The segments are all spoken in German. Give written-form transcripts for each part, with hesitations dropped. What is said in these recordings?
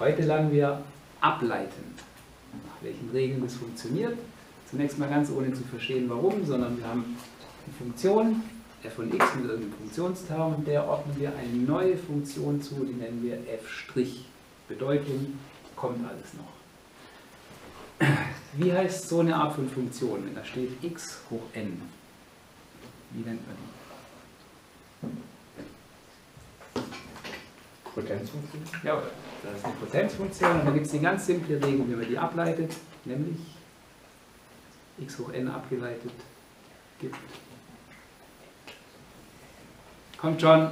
Heute lernen wir ableiten, nach welchen Regeln das funktioniert. Zunächst mal ganz ohne zu verstehen, warum, sondern wir haben eine Funktion, f von x mit irgendeinem Funktionsterm, und der ordnen wir eine neue Funktion zu, die nennen wir f'. Bedeutung, kommt alles noch. Wie heißt so eine Art von Funktion, wenn da steht x hoch n? Wie nennt man die? Potenzfunktion? Ja, das ist eine Potenzfunktion, und da gibt es eine ganz simple Regel, wie man die ableitet, nämlich x hoch n abgeleitet gibt. Kommt schon,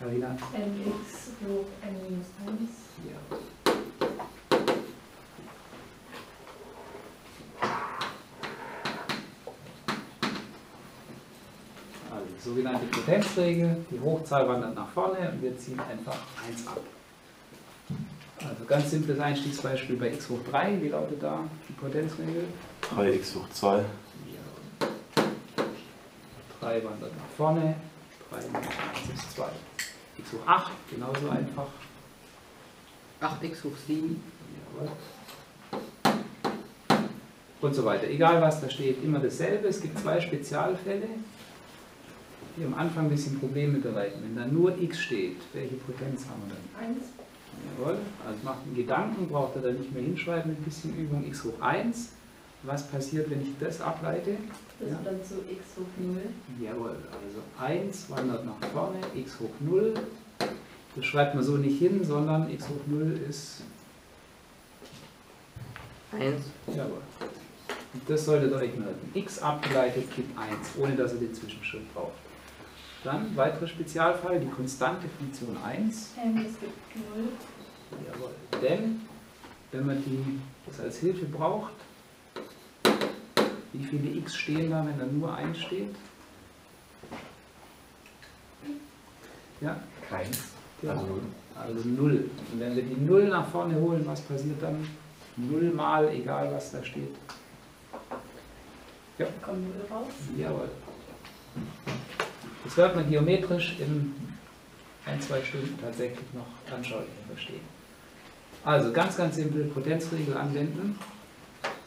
Karina. Nx hoch n minus 1. Ja. Also die sogenannte Potenzregel, die Hochzahl wandert nach vorne und wir ziehen einfach 1 ab. Also ganz simples Einstiegsbeispiel bei x hoch 3, wie lautet da die Potenzregel? 3x hoch 2. Ja. 3 wandert nach vorne, 3 minus 1 ist 2. x hoch 8, genauso einfach. 8x hoch 7. Jawohl. Und so weiter. Egal was da steht, immer dasselbe. Es gibt zwei Spezialfälle, die am Anfang ein bisschen Probleme bereiten. Wenn da nur x steht, welche Potenz haben wir dann? 1. Jawohl. Also macht einen Gedanken, braucht er da nicht mehr hinschreiben, ein bisschen Übung, x hoch 1. Was passiert, wenn ich das ableite? Das wird dann zu x hoch 0. Jawohl, also 1 wandert nach vorne, x hoch 0. Das schreibt man so nicht hin, sondern x hoch 0 ist 1. Jawohl. Und das solltet ihr euch merken. x abgeleitet gibt 1, ohne dass ihr den Zwischenschritt braucht. Dann, weiterer Spezialfall, die konstante Funktion 1. Es gibt 0. Jawohl, denn wenn man das als Hilfe braucht, wie viele x stehen da, wenn da nur 1 steht? Ja? Keins. Ja. Also 0. Und wenn wir die 0 nach vorne holen, was passiert dann? 0 mal, egal was da steht. Ja. Kommt 0 raus? Jawohl. Das wird man geometrisch in ein, zwei Stunden tatsächlich noch anschaulich verstehen. Also ganz, ganz simpel Potenzregel anwenden.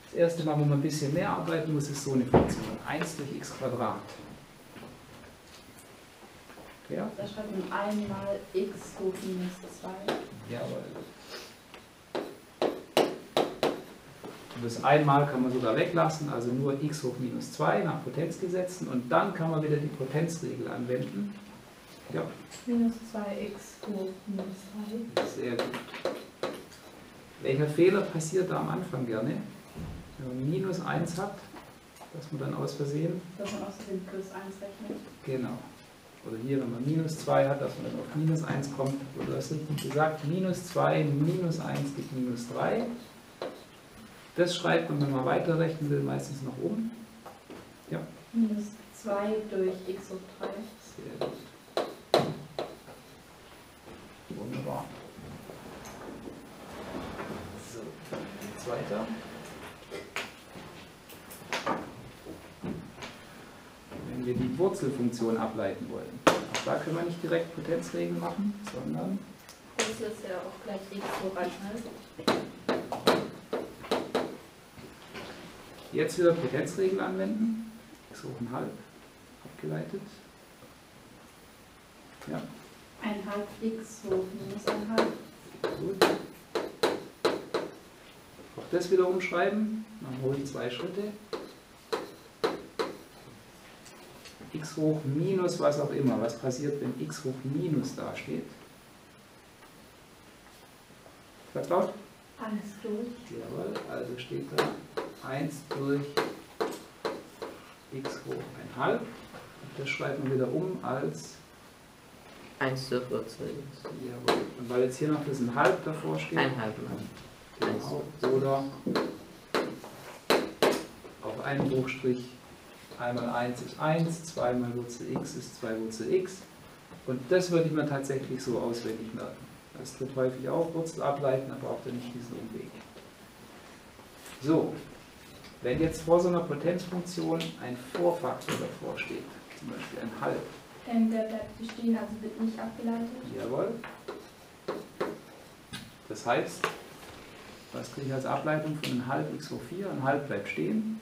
Das erste Mal, wo man ein bisschen mehr arbeiten muss, ist so eine Funktion. 1 durch x². Ja? Da schreibt man einmal x hoch minus 2. Jawohl. Und das einmal kann man sogar weglassen, also nur x hoch minus 2 nach Potenzgesetzen. Und dann kann man wieder die Potenzregel anwenden. Ja. Minus 2x hoch minus 2. Sehr gut. Welcher Fehler passiert da am Anfang gerne? Wenn man minus 1 hat, dass man dann aus Versehen... Dass man aus Versehen plus 1 rechnet. Genau. Oder hier, wenn man minus 2 hat, dass man dann auf minus 1 kommt. Oder du hast richtig gesagt, minus 2, minus 1 gibt minus 3. Das schreibt man, wenn man weiterrechnen will, meistens noch um. Ja. Minus 2 durch x hoch 3. Sehr gut. Wunderbar. So, jetzt weiter. Wir die Wurzelfunktion ableiten wollen. Auch da können wir nicht direkt Potenzregeln machen, sondern... Das ist ja auch gleich x hoch 1. Jetzt wieder Potenzregeln anwenden. x hoch 1/2 abgeleitet. Ja. 1/2 x hoch minus 1/2. Gut. Auch das wieder umschreiben. Man holt 2 Schritte. X hoch minus was auch immer. Was passiert, wenn x hoch minus da steht? Sagt laut? Alles durch. Jawohl, also steht da 1 durch x hoch 1/2. Das schreibt man wieder um als 1 durch Wurzel. Jawohl. Und weil jetzt hier noch das 1/2 davor steht. 1/2. Genau. Oder auf einen Bruchstrich. Einmal 1 ist 1, 2 mal Wurzel x ist 2 Wurzel x. Und das würde ich mir tatsächlich so auswendig merken. Das tritt häufig auf, Wurzel ableiten, aber auch dann nicht diesen Umweg. So, wenn jetzt vor so einer Potenzfunktion ein Vorfaktor davor steht, zum Beispiel 1/2. Der bleibt bestehen, also wird nicht abgeleitet. Jawohl. Das heißt, was kriege ich als Ableitung von einem halb x hoch 4? Ein halb bleibt stehen.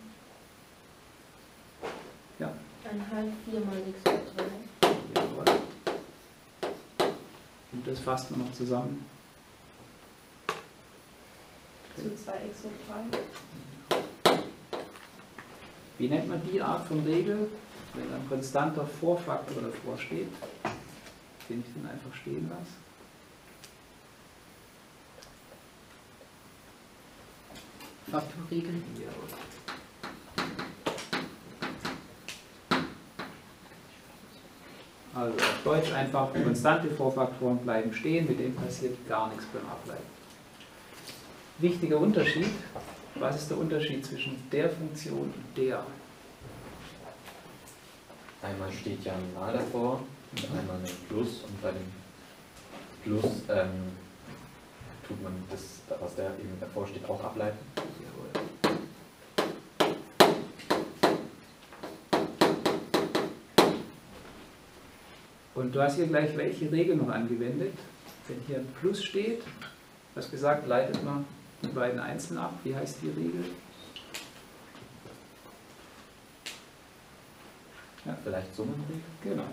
Ja. Ein halb 4 mal x hoch 3. Jawohl. Und das fasst man noch zusammen. Zu 2x hoch 3. Wie nennt man die Art von Regel, wenn ein konstanter Vorfaktor davor steht, den ich dann einfach stehen lasse? Faktorregel. Also auf Deutsch einfach, konstante Vorfaktoren bleiben stehen, mit dem passiert gar nichts beim Ableiten. Wichtiger Unterschied, was ist der Unterschied zwischen der Funktion und der? Einmal steht ja ein Mal davor, und einmal ein Plus, und bei dem Plus tut man das, was da eben davor steht, auch ableiten. Und du hast hier gleich welche Regel noch angewendet. Wenn hier ein Plus steht, du hast gesagt, leitet man die beiden einzeln ab. Wie heißt die Regel? Ja, vielleicht Summenregel? Genau.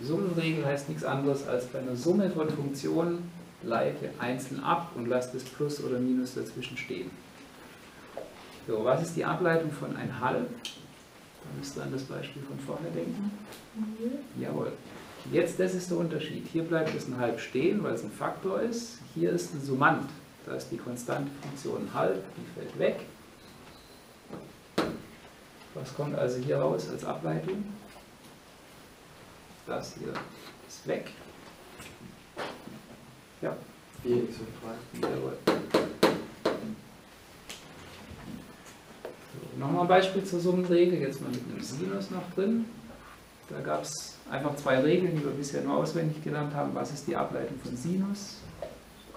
Die Summenregel heißt nichts anderes als bei einer Summe von Funktionen leite einzeln ab und lass das Plus oder Minus dazwischen stehen. So, was ist die Ableitung von 1/2? Da müsst ihr an das Beispiel von vorher denken. Mhm. Jawohl. Jetzt, das ist der Unterschied. Hier bleibt es 1/2 stehen, weil es ein Faktor ist. Hier ist ein Summand. Da ist die konstante Funktion 1/2, die fällt weg. Was kommt also hier raus als Ableitung? Das hier ist weg. Ja. 4x hoch 3. Jawohl. Nochmal ein Beispiel zur Summenregel, jetzt mal mit einem Sinus noch drin. Da gab es einfach zwei Regeln, die wir bisher nur auswendig gelernt haben. Was ist die Ableitung von Sinus?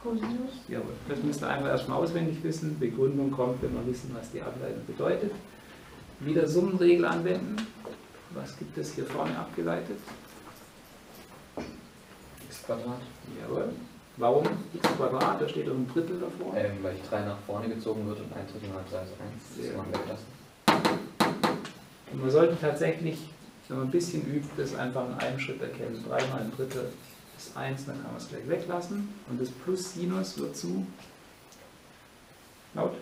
Cosinus. Jawohl, das müsst ihr einfach erstmal auswendig wissen. Begründung kommt, wenn wir wissen, was die Ableitung bedeutet. Wieder Summenregel anwenden. Was gibt es hier vorne abgeleitet? x². Jawohl. Warum x²? Da steht doch ein Drittel davor. Weil 3 nach vorne gezogen wird und 1/3 mal 3, also 1. Das machen wir das. Und man sollte tatsächlich, wenn man ein bisschen übt, das einfach in einem Schritt erkennen. 3 mal ein Drittel ist 1, dann kann man es gleich weglassen. Und das Plus Sinus wird zu? Laut?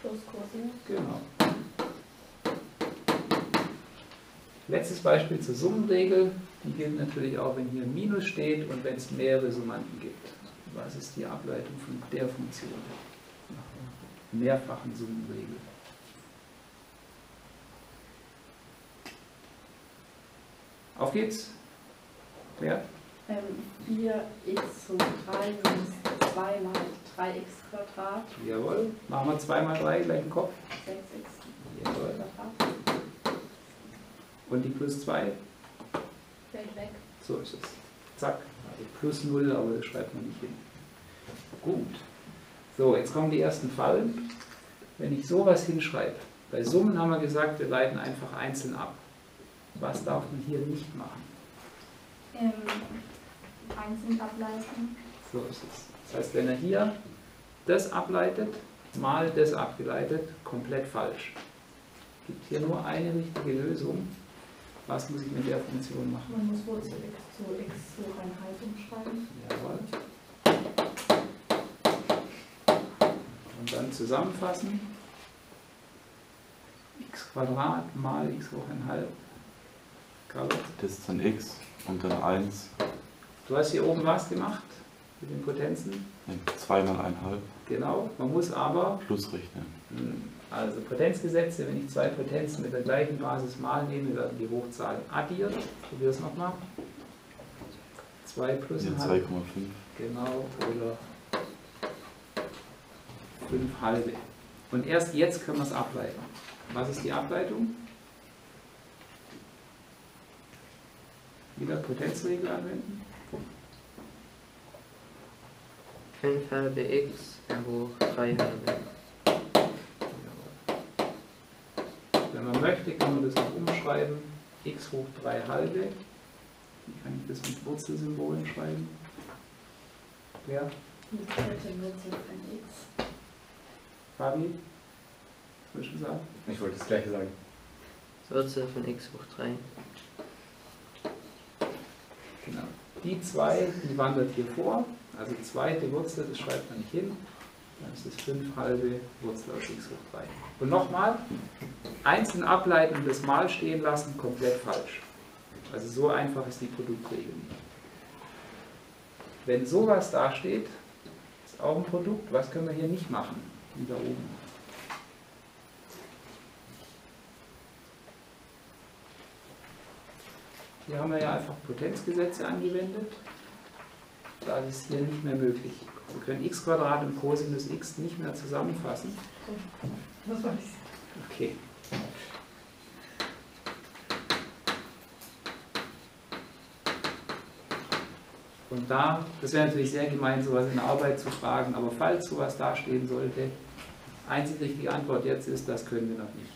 Plus Cosinus. Genau. Letztes Beispiel zur Summenregel. Die gilt natürlich auch, wenn hier ein Minus steht und wenn es mehrere Summanden gibt. Was ist die Ableitung von der Funktion? Nach einer mehrfachen Summenregel. Auf geht's. Wer? 4x hoch 3 minus 2 mal 3x². Jawohl. Machen wir 2 mal 3 gleich im Kopf. 6x. Jawohl. Und die plus 2? Fällt weg. So ist es. Zack. Also plus 0, aber das schreibt man nicht hin. Gut. So, jetzt kommen die ersten Fallen. Wenn ich sowas hinschreibe, bei Summen haben wir gesagt, wir leiten einfach einzeln ab. Was darf man hier nicht machen? Einzeln ableiten. So ist es. Das heißt, wenn er hier das ableitet, mal das abgeleitet, komplett falsch. Es gibt hier nur eine richtige Lösung. Was muss ich mit der Funktion machen? Man muss Wurzel zu x hoch 1/2 umschreiben. Jawohl. Und dann zusammenfassen. x² mal x hoch 1/2. Das ist dann x und dann 1. Du hast hier oben was gemacht mit den Potenzen? 2 mal 1/2. Genau, man muss aber plus rechnen. Also Potenzgesetze, wenn ich zwei Potenzen mit der gleichen Basis mal nehme, werden die Hochzahlen addiert. Probier es nochmal. 2 plus 1/2. 2,5. Genau, oder 5/2. Und erst jetzt können wir es ableiten. Was ist die Ableitung? Wieder Potenzregel anwenden. 5/2 x hoch 3/2. Wenn man möchte, kann man das noch umschreiben. x hoch 3/2 Wie kann ich das mit Wurzelsymbolen schreiben? Wer? Die zweite Wurzel von x. Fabi? Was wolltest du sagen? Ich wollte das gleiche sagen. Wurzel von x hoch 3. Genau. Die 2, die wandert hier vor. Also die zweite Wurzel, das schreibt man nicht hin. Dann ist es 5 halbe Wurzel aus x hoch 3. Und nochmal, einzeln ableiten und das Mal stehen lassen, komplett falsch. Also so einfach ist die Produktregel nicht. Wenn sowas dasteht, ist auch ein Produkt, was können wir hier nicht machen? Wie da oben. Hier haben wir ja einfach Potenzgesetze angewendet. Das ist hier nicht mehr möglich. Wir können x² und Cosinus x nicht mehr zusammenfassen. Das weiß ich. Okay. Und da, das wäre natürlich sehr gemein, sowas in der Arbeit zu fragen, aber falls sowas dastehen sollte, einzig richtige Antwort jetzt ist, das können wir noch nicht.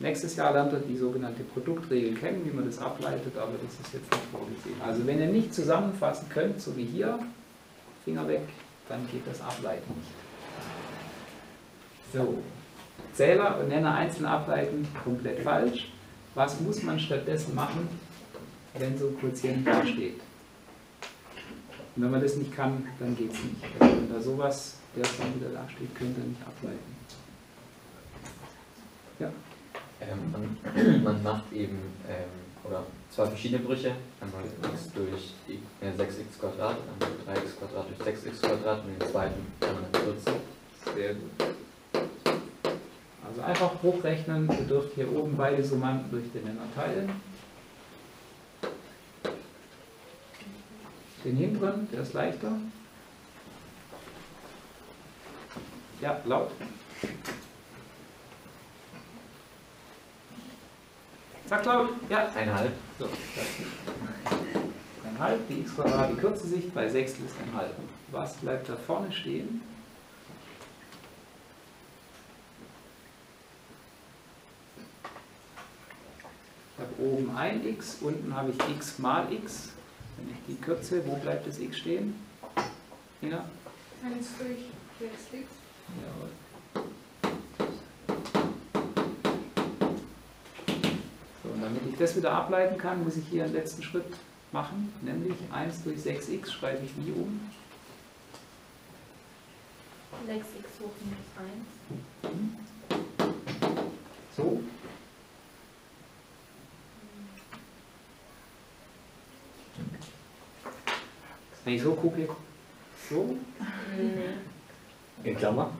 Nächstes Jahr lernt ihr die sogenannte Produktregel kennen, wie man das ableitet, aber das ist jetzt nicht vorgesehen. Also wenn ihr nicht zusammenfassen könnt, so wie hier, Finger weg, dann geht das Ableiten nicht. So, Zähler und Nenner einzeln ableiten, komplett falsch. Was muss man stattdessen machen, wenn so ein Quotient dasteht? Und wenn man das nicht kann, dann geht es nicht. Also wenn da sowas, der dann wieder da steht, könnt ihr nicht ableiten. Ja. Man macht eben oder zwei verschiedene Brüche. Einmal x durch 6x², einmal 3x² durch 6x² und den zweiten kann man 14. Sehr gut. Also einfach hochrechnen. Ihr dürft hier oben beide Summanden durch den Nenner teilen. Den hinteren, der ist leichter. Ja, laut. Sag laut. Ja. 1/2. So, das. 1/2, die x² die kurze Sicht, bei 6 ist 1/2. Was bleibt da vorne stehen? Ich habe oben ein x, unten habe ich x mal x. Wenn ich die kürze, wo bleibt das x stehen? Nina? 1 durch 6x. Jawohl. So, und damit ich das wieder ableiten kann, muss ich hier einen letzten Schritt machen, nämlich 1 durch 6x schreibe ich wie um? 6x hoch minus 1. So. Wenn ich so gucke, so, in Klammer.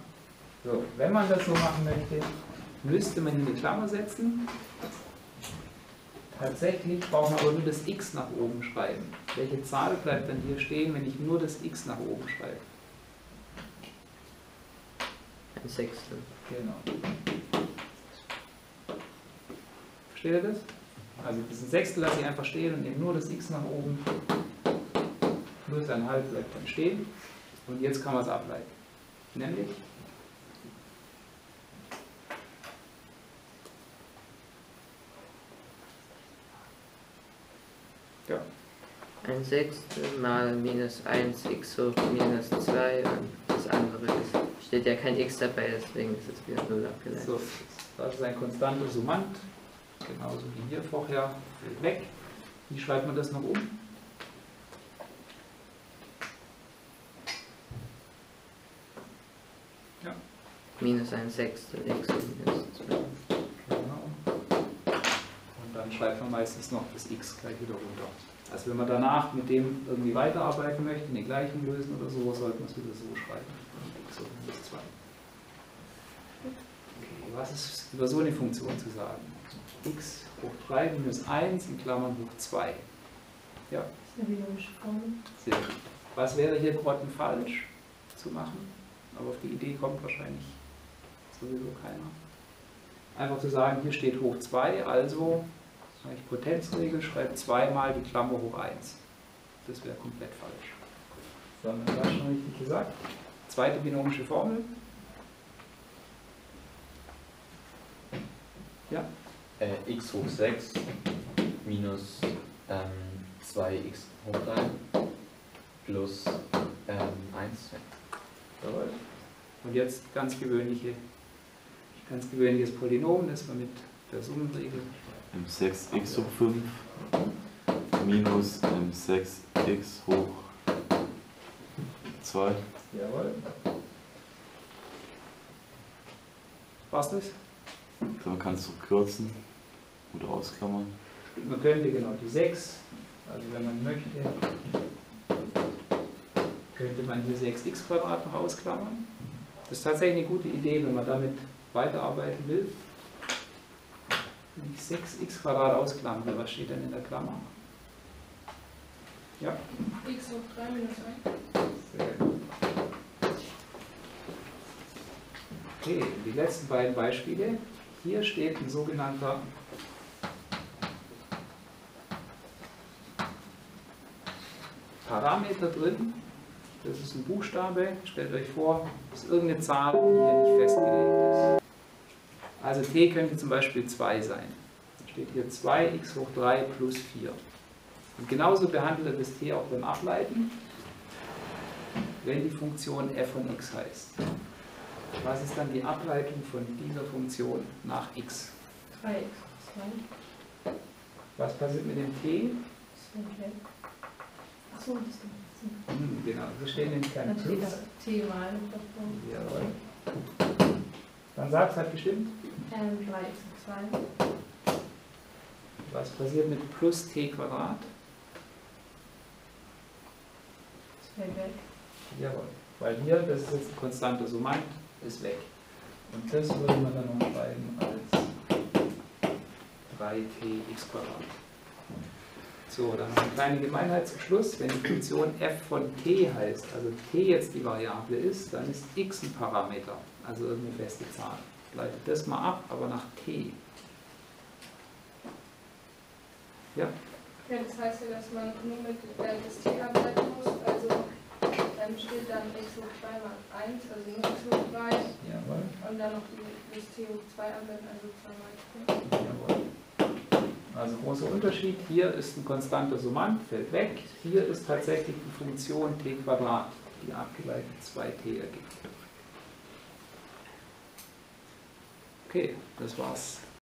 So, wenn man das so machen möchte, müsste man in die Klammer setzen. Tatsächlich braucht man aber nur das x nach oben schreiben. Welche Zahl bleibt dann hier stehen, wenn ich nur das x nach oben schreibe? 1/6. Genau. Versteht ihr das? Also diesen 1/6 lasse ich einfach stehen und nehme nur das x nach oben. Plus 1/2 bleibt dann stehen und jetzt kann man es ableiten. Nämlich ja. 1/6 mal minus 1 x hoch minus 2 und das andere ist, steht ja kein x dabei, deswegen ist es wieder 0 abgeleitet. So, das ist ein konstanter Summand, genauso wie hier vorher, fällt weg. Wie schreibt man das noch um? Minus 1/6 x minus 2. Genau. Und dann schreibt man meistens noch das x gleich wieder runter. Also wenn man danach mit dem irgendwie weiterarbeiten möchte, in den gleichen lösen oder so, sollte man es wieder so schreiben. x minus 2. Okay, was ist über so eine Funktion zu sagen? x hoch 3 minus 1 in Klammern hoch 2. Ja? Das ist eine biologische Formel. Sehr gut. Was wäre hier grottenfalsch zu machen? Aber auf die Idee kommt wahrscheinlich sowieso keiner. Einfach zu sagen, hier steht hoch 2, also sage ich Potenzregel, schreibe 2 mal die Klammer hoch 1. Das wäre komplett falsch. Sondern das schon richtig gesagt. Zweite binomische Formel. Ja? X hoch 6 minus 2x hoch 3 plus 1. Jawohl. Und jetzt ganz gewöhnliches Polynom, das man mit der Summenregel m6x hoch 5 minus m6x hoch 2. Jawohl. War's das? So, man kann es kürzen oder ausklammern. Man könnte genau die 6, also wenn man möchte, könnte man hier 6x² noch ausklammern. Das ist tatsächlich eine gute Idee, wenn man damit weiterarbeiten will. Wenn ich 6x² ausklammere, was steht denn in der Klammer? Ja? x hoch 3 minus 1. Okay, die letzten beiden Beispiele. Hier steht ein sogenannter Parameter drin. Das ist ein Buchstabe. Stellt euch vor, das ist irgendeine Zahl, die hier nicht festgelegt ist. Also t könnte zum Beispiel 2 sein. Da steht hier 2x hoch 3 plus 4. Und genauso behandelt er das t auch beim Ableiten, wenn die Funktion f von x heißt. Was ist dann die Ableitung von dieser Funktion nach x? 3x hoch 2. Was passiert mit dem t? Achso, das ist genau, wir stehen in kleinen Plus. Dann steht das T mal davor. Jawohl. Dann sagt es, hat gestimmt? 3x hoch 2. Was passiert mit plus t²? Das fällt weg. Jawohl. Weil hier, das ist jetzt ein konstanter Summand, ist weg. Und das würde man dann noch schreiben als 3tx². So, dann eine kleine Gemeinheit zum Schluss. Wenn die Funktion f von t heißt, also t jetzt die Variable ist, dann ist x ein Parameter, also irgendeine feste Zahl. Leitet das mal ab, aber nach t. Ja? Ja, das heißt ja, dass man nur mit das t arbeiten muss, also dann steht dann x hoch 2 mal 1, also nur x hoch 3. Jawohl. Und dann noch das t hoch 2 arbeiten, also 2 mal 2. Jawohl. Also großer Unterschied, hier ist ein konstanter Summand, fällt weg, hier ist tatsächlich die Funktion t², die abgeleitet 2t ergibt. Okay, das war's.